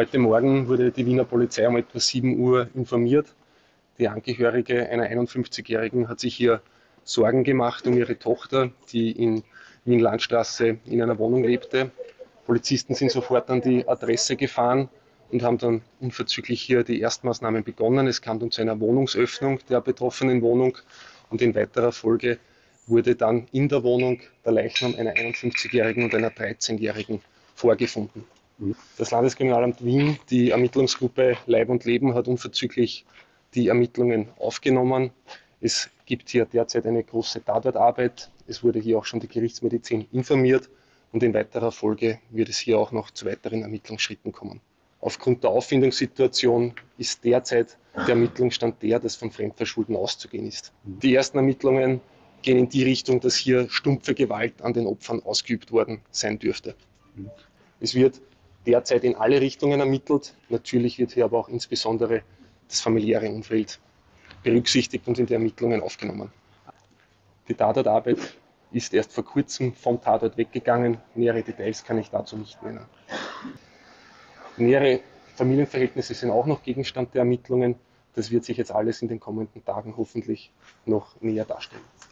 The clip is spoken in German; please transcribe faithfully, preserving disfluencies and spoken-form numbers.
Heute Morgen wurde die Wiener Polizei um etwa sieben Uhr informiert. Die Angehörige einer einundfünfzigjährigen hat sich hier Sorgen gemacht um ihre Tochter, die in Wien-Landstraße in einer Wohnung lebte. Polizisten sind sofort an die Adresse gefahren und haben dann unverzüglich hier die Erstmaßnahmen begonnen. Es kam dann zu einer Wohnungsöffnung der betroffenen Wohnung und in weiterer Folge wurde dann in der Wohnung der Leichnam einer einundfünfzigjährigen und einer dreizehnjährigen vorgefunden. Das Landeskriminalamt Wien, die Ermittlungsgruppe Leib und Leben, hat unverzüglich die Ermittlungen aufgenommen. Es gibt hier derzeit eine große Tatortarbeit. Es wurde hier auch schon die Gerichtsmedizin informiert und in weiterer Folge wird es hier auch noch zu weiteren Ermittlungsschritten kommen. Aufgrund der Auffindungssituation ist derzeit der Ermittlungsstand der, dass von Fremdverschulden auszugehen ist. Die ersten Ermittlungen gehen in die Richtung, dass hier stumpfe Gewalt an den Opfern ausgeübt worden sein dürfte. Es wird derzeit in alle Richtungen ermittelt. Natürlich wird hier aber auch insbesondere das familiäre Umfeld berücksichtigt und in die Ermittlungen aufgenommen. Die Tatortarbeit ist erst vor kurzem vom Tatort weggegangen. Nähere Details kann ich dazu nicht nennen. Nähere Familienverhältnisse sind auch noch Gegenstand der Ermittlungen. Das wird sich jetzt alles in den kommenden Tagen hoffentlich noch näher darstellen.